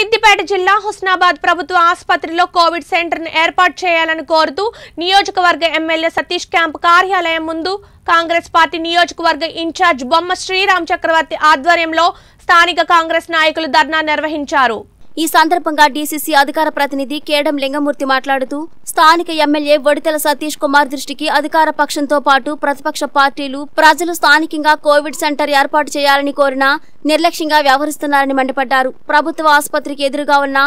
సిద్ధిపేట జిల్లా హుస్నాబాద్ ప్రభుత్వ ఆసుపత్రిలో కోవిడ్ సెంటర్ను ఏర్పాటు చేయాలని కోరుతూ నియోజకవర్గ ఎమ్మెల్యే సతీష్ క్యాంప్ కార్యాలయం ముందు కాంగ్రెస్ పార్టీ నియోజకవర్గ ఇన్ఛార్జ్ బొమ్మ శ్రీరామ్ చక్రవర్తి ఆధ్వర్యంలో స్థానిక కాంగ్రెస్ నాయకులు ధర్నా నిర్వహించారు. ఈ సందర్భంగా డీసీసీ అధికార ప్రతినిధి కేడం లింగమూర్తి మాట్లాడుతూ స్థానిక ఎమ్మెల్యే వడితెల సతీష్ కుమార్ దృష్టికి అధికార పక్షంతో పాటు ప్రతిపక్ష పార్టీలు ప్రజలు స్థానికంగా కోవిడ్ సెంటర్ ఏర్పాటు చేయాలని కోరినా నిర్లక్ష్యంగా వ్యవహరిస్తున్నారని మండిపడ్డారు. ప్రభుత్వ ఆసుపత్రికి ఎదురుగా ఉన్న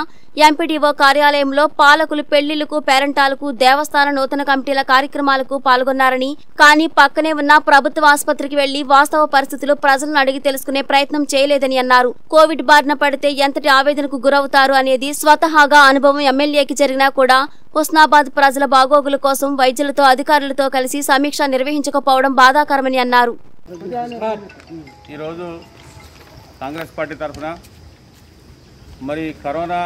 ఎంపీడీఓ కార్యాలయంలో పాలకులు పెళ్లిళ్లకు, పేరంటాలకు, దేవస్థాన నూతన కమిటీల కార్యక్రమాలకు పాల్గొన్నారని, కానీ పక్కనే ఉన్న ప్రభుత్వ ఆసుపత్రికి వెళ్లి వాస్తవ పరిస్థితులు ప్రజలను అడిగి తెలుసుకునే ప్రయత్నం చేయలేదని అన్నారు. కోవిడ్ బారిన పడితే ఎంతటి ఆవేదనకు గురవుతారు అనేది స్వతహాగా అనుభవం ఎమ్మెల్యేకి జరిగినా కూడా హుస్నాబాద్ ప్రజల బాగోగుల కోసం వైద్యులతో, అధికారులతో కలిసి సమీక్ష నిర్వహించకపోవడం బాధాకరమని అన్నారు. కాంగ్రెస్ పార్టీ తరఫున మరి కరోనా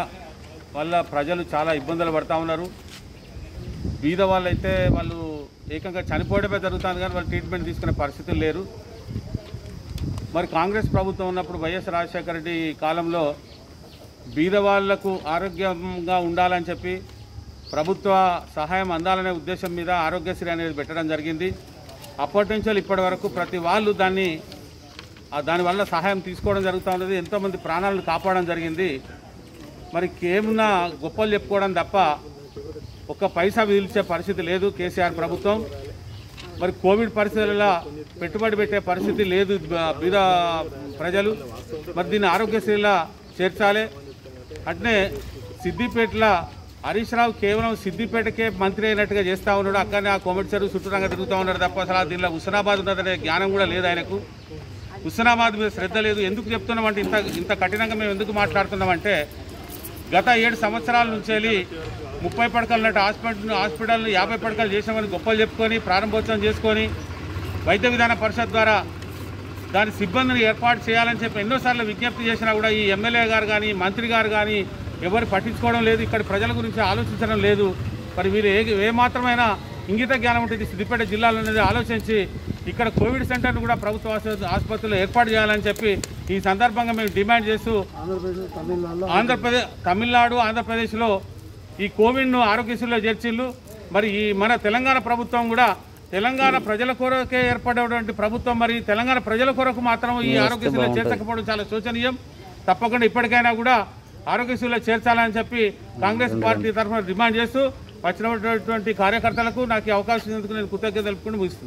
వల్ల ప్రజలు చాలా ఇబ్బందులు పడుతూ ఉన్నారు. బీద వాళ్ళైతే వాళ్ళు ఏకంగా చనిపోవడమే జరుగుతుంది, కానీ వాళ్ళు ట్రీట్మెంట్ తీసుకునే పరిస్థితులు లేరు. మరి కాంగ్రెస్ ప్రభుత్వం ఉన్నప్పుడు వైఎస్ రాజశేఖర రెడ్డి కాలంలో బీద వాళ్లకు ఆరోగ్యంగా ఉండాలని చెప్పి ప్రభుత్వ సహాయం అందాలనే ఉద్దేశం మీద ఆరోగ్యశ్రీ అనేది పెట్టడం జరిగింది. అప్పటి నుంచి ఇప్పటి వరకు ప్రతి వాళ్ళు దానివల్ల సహాయం తీసుకోవడం జరుగుతూ ఉన్నది. ఎంతోమంది ప్రాణాలను కాపాడడం జరిగింది. మరి ఏమన్నా గొప్పలు చెప్పుకోవడం తప్ప ఒక్క పైసా విధిల్చే పరిస్థితి లేదు కేసీఆర్ ప్రభుత్వం. మరి కోవిడ్ పరిస్థితులలో పెట్టుబడి పెట్టే పరిస్థితి లేదు బీద ప్రజలు. మరి దీన్ని ఆరోగ్యశ్రీలా చేర్చాలి. అట్నే సిద్దిపేటలో హరీష్ రావు కేవలం సిద్దిపేటకే మంత్రి అయినట్టుగా చేస్తూ ఉన్నాడు. అక్కడనే ఆ కోవిడ్ చెరువు చుట్టూరంగా తిరుగుతూ ఉన్నాడు తప్ప అసలు దీనిలో హుస్నాబాద్ ఉన్నదనే జ్ఞానం కూడా లేదు ఆయనకు. హుస్నాబాద్ మీద శ్రద్ధ లేదు. ఎందుకు చెప్తున్నామంటే ఇంత కఠినంగా మేము ఎందుకు మాట్లాడుతున్నామంటే గత 7 సంవత్సరాల నుంచి వెళ్ళి 30 పడకలు ఉన్నట్టు హాస్పిటల్ను 50 పడకలు చేసామని గొప్పలు చెప్పుకొని ప్రారంభోత్సవం చేసుకొని వైద్య విధాన పరిషత్ ద్వారా దాని సిబ్బందిని ఏర్పాటు చేయాలని చెప్పి ఎన్నోసార్లు విజ్ఞప్తి చేసినా కూడా ఈ ఎమ్మెల్యే గారు కానీ మంత్రి గారు కానీ ఎవరు పట్టించుకోవడం లేదు, ఇక్కడ ప్రజల గురించి ఆలోచించడం లేదు. మరి వీరు ఏ మాత్రమైన ఇంగిత జ్ఞానం ఉంటుంది సిద్దిపేట జిల్లాలో అనేది ఆలోచించి ఇక్కడ కోవిడ్ సెంటర్ను కూడా ప్రభుత్వ ఆసుపత్రిలో ఏర్పాటు చేయాలని చెప్పి ఈ సందర్భంగా మేము డిమాండ్ చేస్తూ ఆంధ్రప్రదేశ్లో ఈ కోవిడ్ను ఆరోగ్యశ్రీలో చేర్చిళ్ళు. మరి ఈ మన తెలంగాణ ప్రభుత్వం కూడా తెలంగాణ ప్రజల కొరకే ఏర్పడేటువంటి ప్రభుత్వం. మరి తెలంగాణ ప్రజల కొరకు మాత్రం ఈ ఆరోగ్యశ్రీలో చేర్చకపోవడం చాలా శోచనీయం. తప్పకుండా ఇప్పటికైనా కూడా ఆరోగ్యశ్రీలో చేర్చాలని చెప్పి కాంగ్రెస్ పార్టీ తరఫున డిమాండ్ చేస్తూ వచ్చినటువంటి కార్యకర్తలకు నాకు ఈ అవకాశం ఇచ్చినందుకు నేను కృతజ్ఞతలు తెలుపుకుంటూ ముగిస్తున్నాను.